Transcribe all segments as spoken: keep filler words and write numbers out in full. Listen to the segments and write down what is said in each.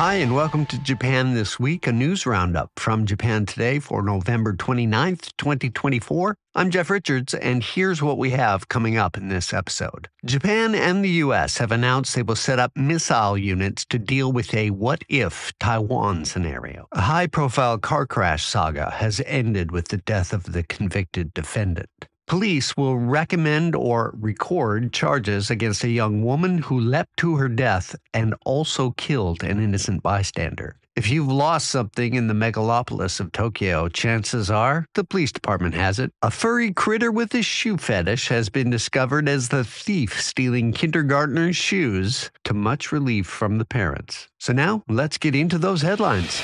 Hi, and welcome to Japan This Week, a news roundup from Japan Today for November twenty-ninth, twenty twenty-four. I'm Jeff Richards, and here's what we have coming up in this episode. Japan and the U S have announced they will set up missile units to deal with a what-if Taiwan scenario. A high-profile car crash saga has ended with the death of the convicted defendant. Police will recommend or record charges against a young woman who leapt to her death and also killed an innocent bystander. If you've lost something in the megalopolis of Tokyo, chances are the police department has it. A furry critter with a shoe fetish has been discovered as the thief stealing kindergartners' shoes, to much relief from the parents. So now, let's get into those headlines.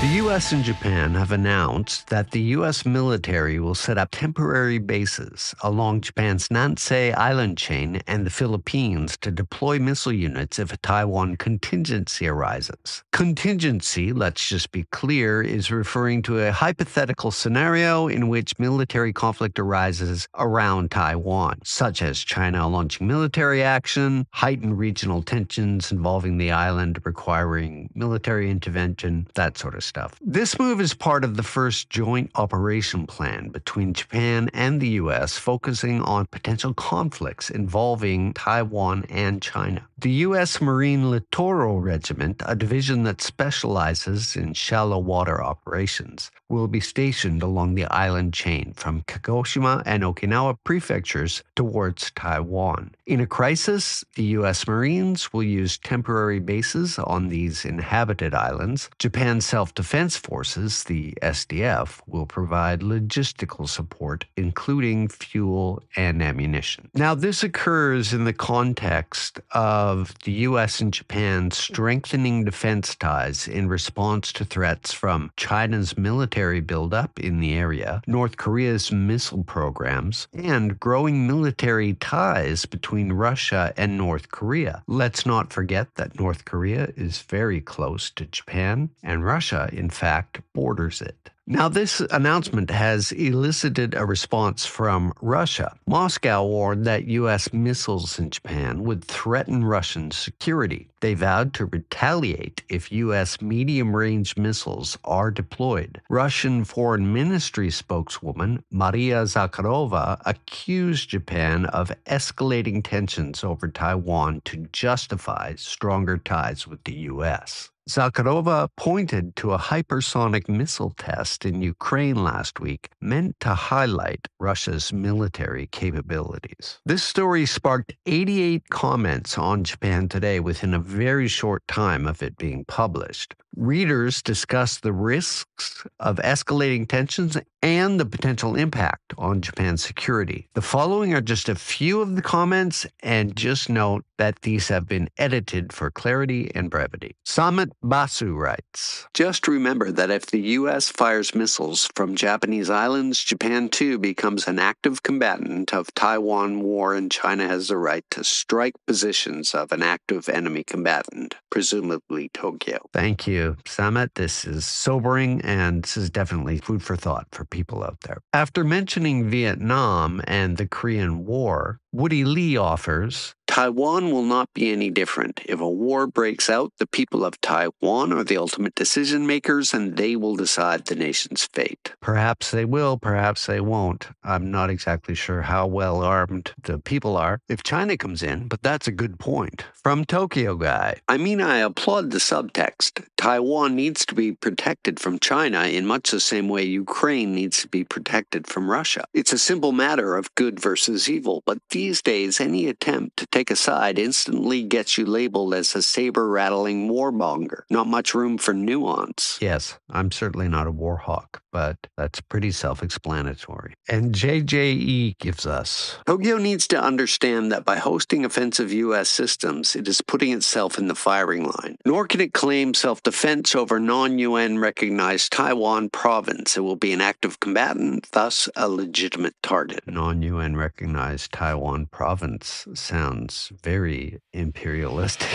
The U S and Japan have announced that the U S military will set up temporary bases along Japan's Nansei Island chain and the Philippines to deploy missile units if a Taiwan contingency arises. Contingency, let's just be clear, is referring to a hypothetical scenario in which military conflict arises around Taiwan, such as China launching military action, heightened regional tensions involving the island requiring military intervention, that sort of stuff. Stuff. This move is part of the first joint operation plan between Japan and the U S, focusing on potential conflicts involving Taiwan and China. The U S Marine Littoral Regiment, a division that specializes in shallow water operations, will be stationed along the island chain from Kagoshima and Okinawa prefectures towards Taiwan. In a crisis, the U S Marines will use temporary bases on these inhabited islands. Japan's self-defense Defense Forces, the S D F, will provide logistical support, including fuel and ammunition. Now, this occurs in the context of the U S and Japan strengthening defense ties in response to threats from China's military buildup in the area, North Korea's missile programs, and growing military ties between Russia and North Korea. Let's not forget that North Korea is very close to Japan, and Russia, in fact, borders it. Now, this announcement has elicited a response from Russia. Moscow warned that U S missiles in Japan would threaten Russian security. They vowed to retaliate if U S medium-range missiles are deployed. Russian Foreign Ministry spokeswoman Maria Zakharova accused Japan of escalating tensions over Taiwan to justify stronger ties with the U S. Zakharova pointed to a hypersonic missile test in Ukraine last week meant to highlight Russia's military capabilities. This story sparked eighty-eight comments on Japan Today within a very short time of it being published. Readers discussed the risks of escalating tensions and the potential impact on Japan's security. The following are just a few of the comments, and just note that these have been edited for clarity and brevity. Samit Basu writes, "Just remember that if the U S fires missiles from Japanese islands, Japan too becomes an active combatant of Taiwan war, and China has the right to strike positions of an active enemy combatant, presumably Tokyo." Thank you, Samit. This is sobering, and this is definitely food for thought for people out there. After mentioning Vietnam and the Korean War, Woody Lee offers, "Taiwan will not be any different. If a war breaks out, the people of Taiwan are the ultimate decision makers, and they will decide the nation's fate." Perhaps they will, perhaps they won't. I'm not exactly sure how well armed the people are if China comes in, but that's a good point. From Tokyo Guy, "I mean, I applaud the subtext. Taiwan needs to be protected from China in much the same way Ukraine needs to be protected from Russia. It's a simple matter of good versus evil, but these days any attempt to take a side instantly gets you labeled as a saber-rattling warmonger. Not much room for nuance." Yes, I'm certainly not a war hawk, but that's pretty self-explanatory. And J J E gives us, "Tokyo needs to understand that by hosting offensive U S systems, it is putting itself in the firing line. Nor can it claim self-defense over non-U N recognized Taiwan province. It will be an active combatant, thus a legitimate target." Non-U N recognized Taiwan province sounds very imperialistic.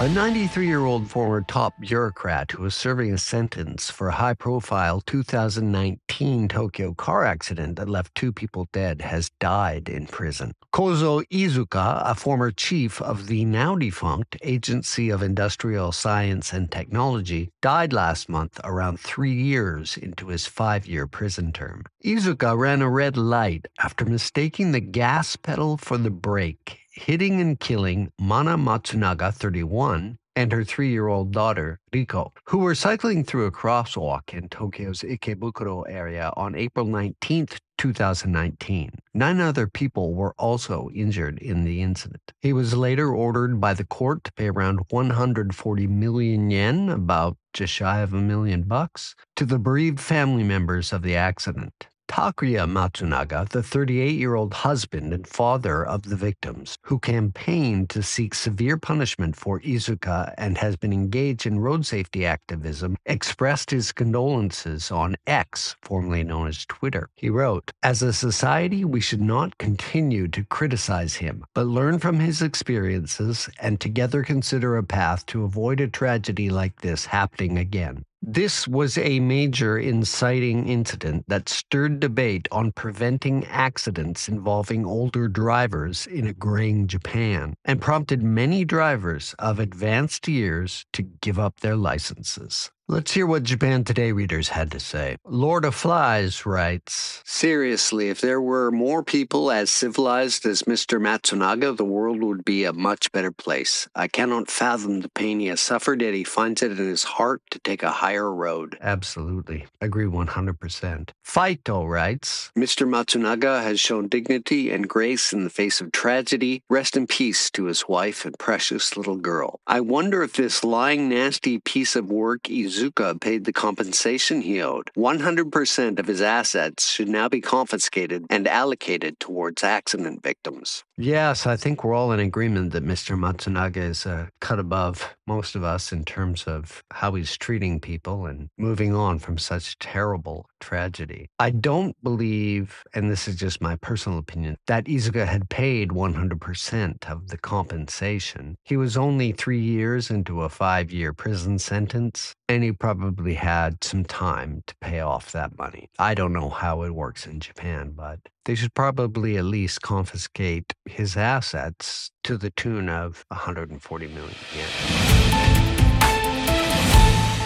A ninety-three-year-old former top bureaucrat who was serving a sentence for a high-profile two thousand nineteen Tokyo car accident that left two people dead has died in prison. Kozo Iizuka, a former chief of the now-defunct Agency of Industrial Science and Technology, died last month around three years into his five-year prison term. Iizuka ran a red light after mistaking the gas pedal for the brake, hitting and killing Mana Matsunaga, thirty-one, and her three-year-old daughter, Riko, who were cycling through a crosswalk in Tokyo's Ikebukuro area on April nineteenth, two thousand nineteen. Nine other people were also injured in the incident. He was later ordered by the court to pay around one hundred forty million yen, about just shy of a million bucks, to the bereaved family members of the accident. Takuya Matsunaga, the thirty-eight-year-old husband and father of the victims, who campaigned to seek severe punishment for Iizuka and has been engaged in road safety activism, expressed his condolences on X, formerly known as Twitter. He wrote, "As a society, we should not continue to criticize him, but learn from his experiences and together consider a path to avoid a tragedy like this happening again." This was a major inciting incident that stirred debate on preventing accidents involving older drivers in a graying Japan and prompted many drivers of advanced years to give up their licenses. Let's hear what Japan Today readers had to say. Lord of Flies writes, "Seriously, if there were more people as civilized as Mister Matsunaga, the world would be a much better place. I cannot fathom the pain he has suffered, yet he finds it in his heart to take a higher road." Absolutely. Agree one hundred percent. Faito writes, "Mister Matsunaga has shown dignity and grace in the face of tragedy. Rest in peace to his wife and precious little girl. I wonder if this lying, nasty piece of work is Iizuka paid the compensation he owed. one hundred percent of his assets should now be confiscated and allocated towards accident victims." Yes, I think we're all in agreement that Mister Matsunaga is a cut above most of us in terms of how he's treating people and moving on from such terrible tragedy. I don't believe, and this is just my personal opinion, that Iizuka had paid one hundred percent of the compensation. He was only three years into a five-year prison sentence, and he probably had some time to pay off that money. I don't know how it works in Japan, but they should probably at least confiscate his assets to the tune of one hundred forty million yen.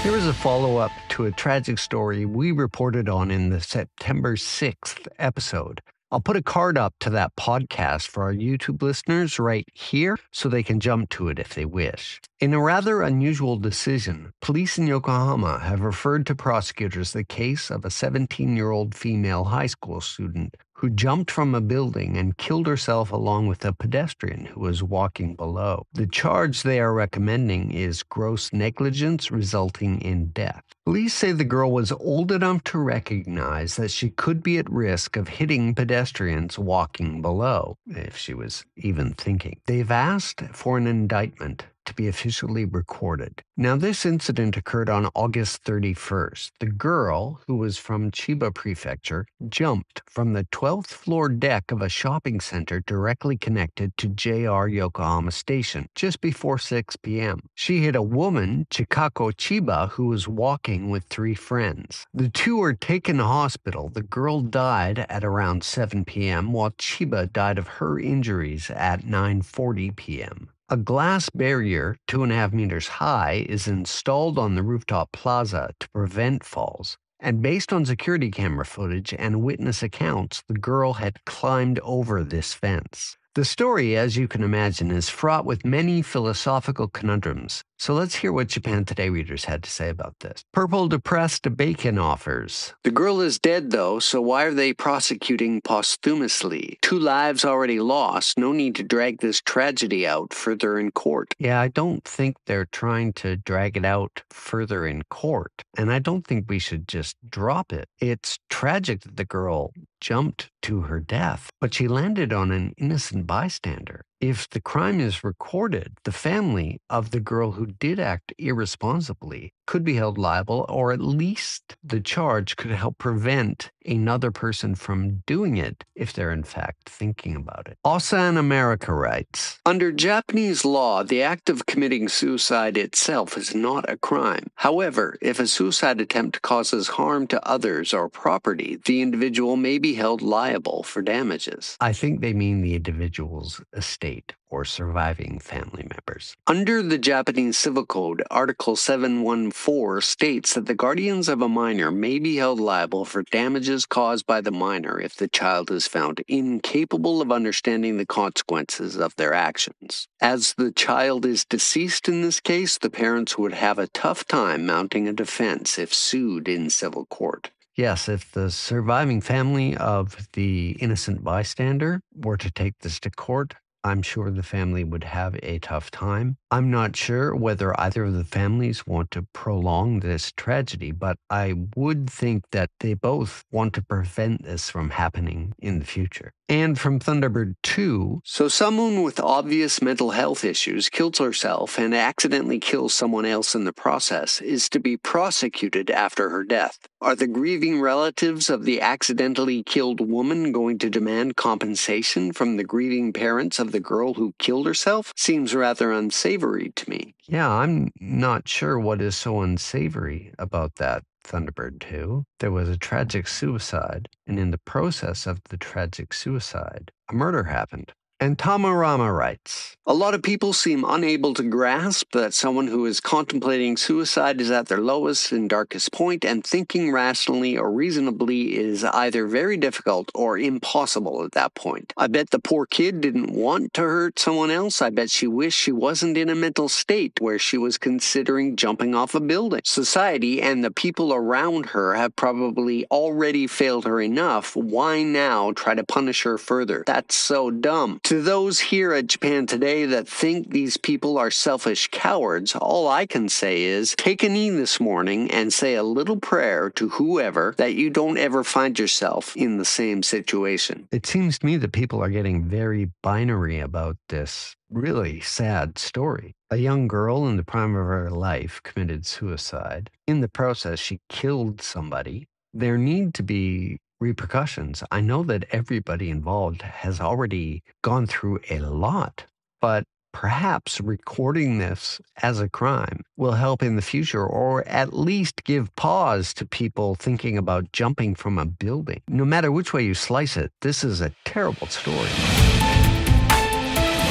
Here is a follow-up to a tragic story we reported on in the September sixth episode. I'll put a card up to that podcast for our YouTube listeners right here so they can jump to it if they wish. In a rather unusual decision, police in Yokohama have referred to prosecutors the case of a seventeen-year-old female high school student who jumped from a building and killed herself along with a pedestrian who was walking below. The charge they are recommending is gross negligence resulting in death. Police say the girl was old enough to recognize that she could be at risk of hitting pedestrians walking below, if she was even thinking. They've asked for an indictment to be officially recorded. Now, this incident occurred on August thirty-first. The girl, who was from Chiba Prefecture, jumped from the twelfth floor deck of a shopping center directly connected to J R Yokohama Station just before six p m She hit a woman, Chikako Chiba, who was walking with three friends. The two were taken to hospital. The girl died at around seven p m, while Chiba died of her injuries at nine forty p m A glass barrier two and a half meters high is installed on the rooftop plaza to prevent falls. And based on security camera footage and witness accounts, the girl had climbed over this fence. The story, as you can imagine, is fraught with many philosophical conundrums. So let's hear what Japan Today readers had to say about this. Purple Depressed Bacon offers, "The girl is dead, though, so why are they prosecuting posthumously? Two lives already lost. No need to drag this tragedy out further in court." Yeah, I don't think they're trying to drag it out further in court. And I don't think we should just drop it. It's tragic that the girl jumped to her death, but she landed on an innocent bystander. If the crime is recorded, the family of the girl who did act irresponsibly could be held liable, or at least the charge could help prevent another person from doing it if they're in fact thinking about it. Osan America writes, under Japanese law, the act of committing suicide itself is not a crime. However, if a suicide attempt causes harm to others or property, the individual may be held liable for damages. I think they mean the individual's estate or surviving family members. Under the Japanese Civil Code, Article seven one four states that the guardians of a minor may be held liable for damages caused by the minor if the child is found incapable of understanding the consequences of their actions. As the child is deceased in this case, the parents would have a tough time mounting a defense if sued in civil court. Yes, if the surviving family of the innocent bystander were to take this to court, I'm sure the family would have a tough time. I'm not sure whether either of the families want to prolong this tragedy, but I would think that they both want to prevent this from happening in the future. And from Thunderbird two, so someone with obvious mental health issues kills herself and accidentally kills someone else in the process is to be prosecuted after her death. Are the grieving relatives of the accidentally killed woman going to demand compensation from the grieving parents of the girl who killed herself? Seems rather unsavory to me. Yeah, I'm not sure what is so unsavory about that. Thunderbird two, there was a tragic suicide, and in the process of the tragic suicide, a murder happened. And Tamarama writes, a lot of people seem unable to grasp that someone who is contemplating suicide is at their lowest and darkest point, and thinking rationally or reasonably is either very difficult or impossible at that point. I bet the poor kid didn't want to hurt someone else. I bet she wished she wasn't in a mental state where she was considering jumping off a building. Society and the people around her have probably already failed her enough. Why now try to punish her further? That's so dumb. To those here at Japan Today that think these people are selfish cowards, all I can say is, take a knee this morning and say a little prayer to whoever that you don't ever find yourself in the same situation. It seems to me that people are getting very binary about this really sad story. A young girl in the prime of her life committed suicide. In the process, she killed somebody. There need to be repercussions. I know that everybody involved has already gone through a lot, but perhaps recording this as a crime will help in the future, or at least give pause to people thinking about jumping from a building. No matter which way you slice it, this is a terrible story.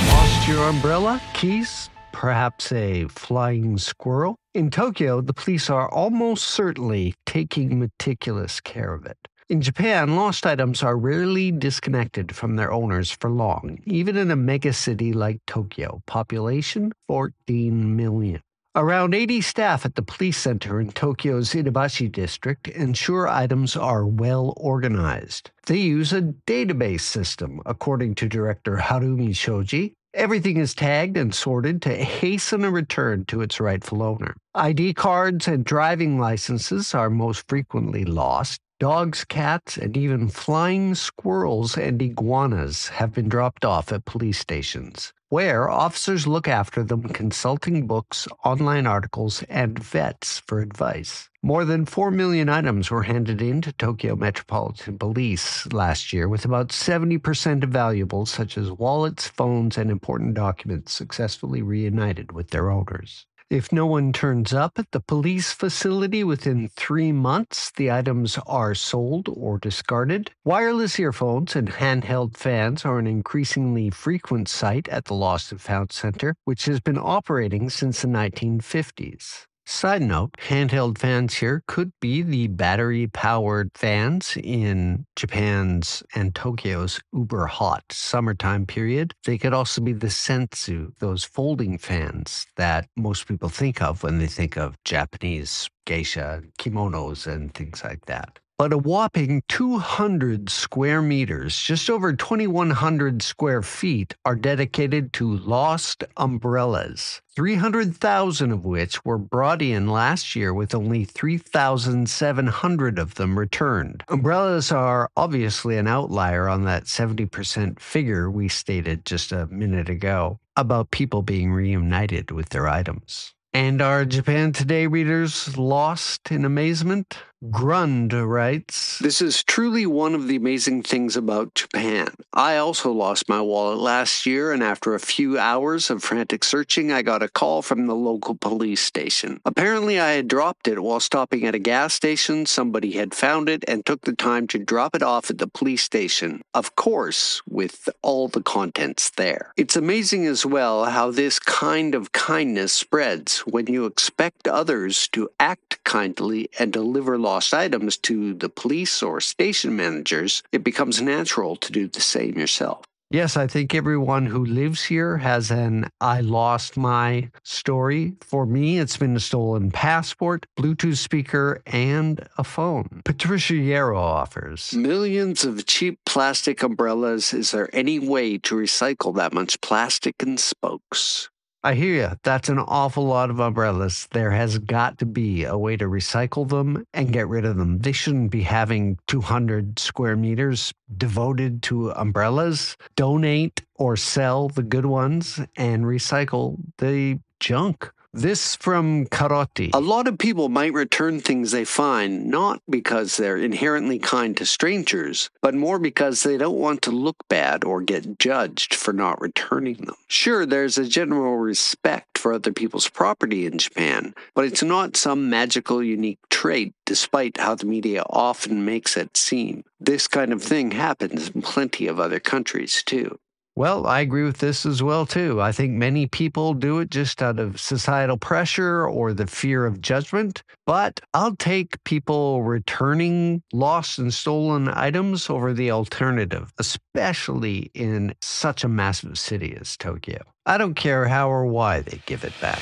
Lost your umbrella? Keys? Perhaps a flying squirrel? In Tokyo, the police are almost certainly taking meticulous care of it. In Japan, lost items are rarely disconnected from their owners for long, even in a mega city like Tokyo, population fourteen million. Around eighty staff at the police center in Tokyo's Irabashi district ensure items are well organized. They use a database system, according to director Harumi Shoji. Everything is tagged and sorted to hasten a return to its rightful owner. I D cards and driving licenses are most frequently lost. Dogs, cats, and even flying squirrels and iguanas have been dropped off at police stations, where officers look after them, consulting books, online articles, and vets for advice. More than four million items were handed in to Tokyo Metropolitan Police last year, with about seventy percent of valuables such as wallets, phones, and important documents successfully reunited with their owners. If no one turns up at the police facility within three months, the items are sold or discarded. Wireless earphones and handheld fans are an increasingly frequent sight at the Lost and Found Center, which has been operating since the nineteen fifties. Side note, handheld fans here could be the battery-powered fans in Japan's and Tokyo's uber-hot summertime period. They could also be the sensu, those folding fans that most people think of when they think of Japanese geisha, kimonos, and things like that. But a whopping two hundred square meters, just over twenty-one hundred square feet, are dedicated to lost umbrellas, three hundred thousand of which were brought in last year, with only three thousand seven hundred of them returned. Umbrellas are obviously an outlier on that seventy percent figure we stated just a minute ago about people being reunited with their items. And are Japan Today readers lost in amazement? Grund writes, "This is truly one of the amazing things about Japan. I also lost my wallet last year, and after a few hours of frantic searching, I got a call from the local police station. Apparently, I had dropped it while stopping at a gas station. Somebody had found it and took the time to drop it off at the police station, of course, with all the contents there. It's amazing as well how this kind of kindness spreads when you expect others to act kindly and deliver lost lost items to the police or station managers. It becomes natural to do the same yourself." Yes, I think everyone who lives here has an I lost my story. For me, it's been a stolen passport, Bluetooth speaker, and a phone. Patricia Yarrow offers, "Millions of cheap plastic umbrellas. Is there any way to recycle that much plastic and spokes?" I hear you. That's an awful lot of umbrellas. There has got to be a way to recycle them and get rid of them. They shouldn't be having two hundred square meters devoted to umbrellas. Donate or sell the good ones and recycle the junk. This from Karotti. "A lot of people might return things they find, not because they're inherently kind to strangers, but more because they don't want to look bad or get judged for not returning them. Sure, there's a general respect for other people's property in Japan, but it's not some magical, unique trait, despite how the media often makes it seem. This kind of thing happens in plenty of other countries, too." Well, I agree with this as well, too. I think many people do it just out of societal pressure or the fear of judgment. But I'll take people returning lost and stolen items over the alternative, especially in such a massive city as Tokyo. I don't care how or why they give it back.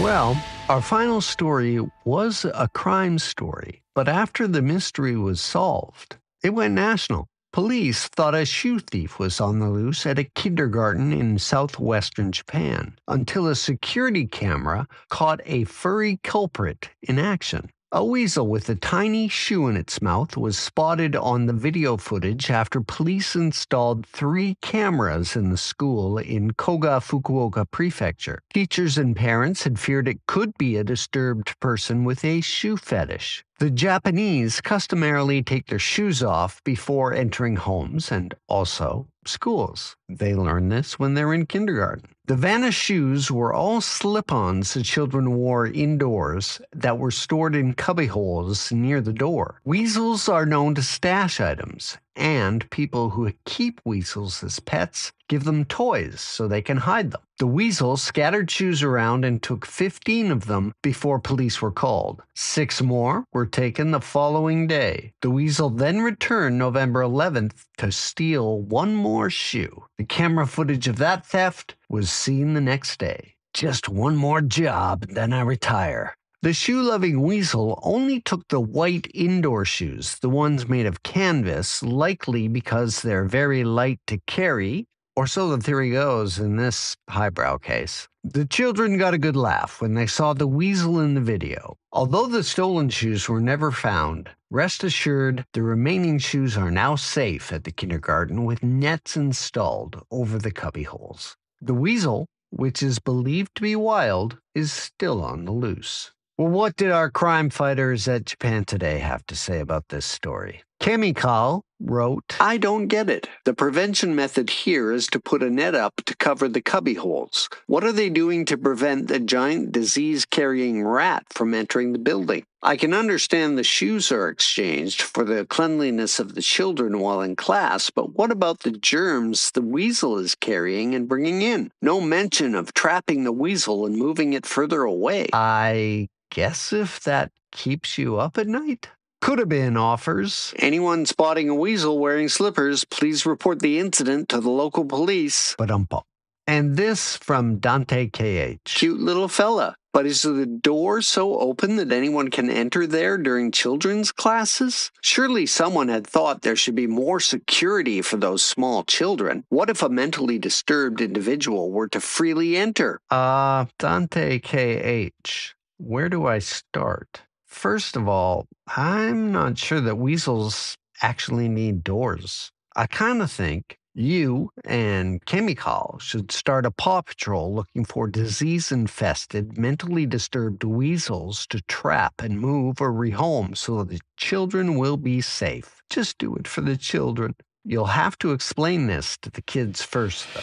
Well, our final story was a crime story, but after the mystery was solved, it went national. Police thought a shoe thief was on the loose at a kindergarten in southwestern Japan until a security camera caught a furry culprit in action. A weasel with a tiny shoe in its mouth was spotted on the video footage after police installed three cameras in the school in Koga, Fukuoka Prefecture. Teachers and parents had feared it could be a disturbed person with a shoe fetish. The Japanese customarily take their shoes off before entering homes and also schools. They learn this when they're in kindergarten. The vanished shoes were all slip-ons the children wore indoors that were stored in cubbyholes near the door. Weasels are known to stash items, and people who keep weasels as pets give them toys so they can hide them. The weasel scattered shoes around and took fifteen of them before police were called. Six more were taken the following day. The weasel then returned November eleventh to steal one more shoe. The camera footage of that theft was seen the next day. "Just one more job, then I retire." The shoe-loving weasel only took the white indoor shoes, the ones made of canvas, likely because they're very light to carry, or so the theory goes in this highbrow case. The children got a good laugh when they saw the weasel in the video. Although the stolen shoes were never found, rest assured the remaining shoes are now safe at the kindergarten with nets installed over the cubbyholes. The weasel, which is believed to be wild, is still on the loose. Well, what did our crime fighters at Japan Today have to say about this story? Kemikal wrote, "I don't get it. The prevention method here is to put a net up to cover the cubbyholes. What are they doing to prevent the giant disease-carrying rat from entering the building? I can understand the shoes are exchanged for the cleanliness of the children while in class, but what about the germs the weasel is carrying and bringing in? No mention of trapping the weasel and moving it further away." I guess if that keeps you up at night? Could have been offers, "Anyone spotting a weasel wearing slippers, please report the incident to the local police." Ba-dum-bum. And this from Dante K H. "Cute little fella, but is the door so open that anyone can enter there during children's classes? Surely someone had thought there should be more security for those small children. What if a mentally disturbed individual were to freely enter?" Uh, Dante K H, where do I start? First of all, I'm not sure that weasels actually need doors. I kind of think You and Kemikal should start a paw patrol looking for disease-infested, mentally disturbed weasels to trap and move or rehome so that the children will be safe. Just do it for the children. You'll have to explain this to the kids first, though.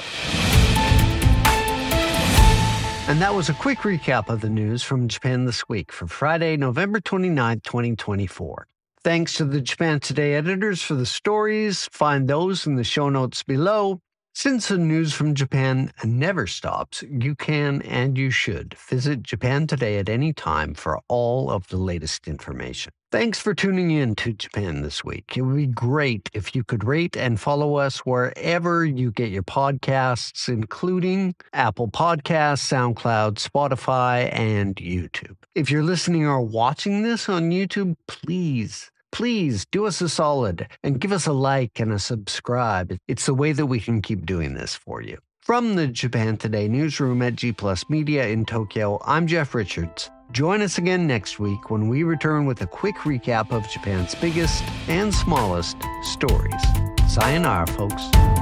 And that was a quick recap of the news from Japan This Week for Friday, November twenty-ninth, twenty twenty-four. Thanks to the Japan Today editors for the stories. Find those in the show notes below. Since the news from Japan never stops, you can and you should visit Japan Today at any time for all of the latest information. Thanks for tuning in to Japan This Week. It would be great if you could rate and follow us wherever you get your podcasts, including Apple Podcasts, SoundCloud, Spotify, and YouTube. If you're listening or watching this on YouTube, please, please do us a solid and give us a like and a subscribe. It's the way that we can keep doing this for you. From the Japan Today newsroom at G Plus Media in Tokyo, I'm Jeff Richards. Join us again next week when we return with a quick recap of Japan's biggest and smallest stories. Sayonara, folks.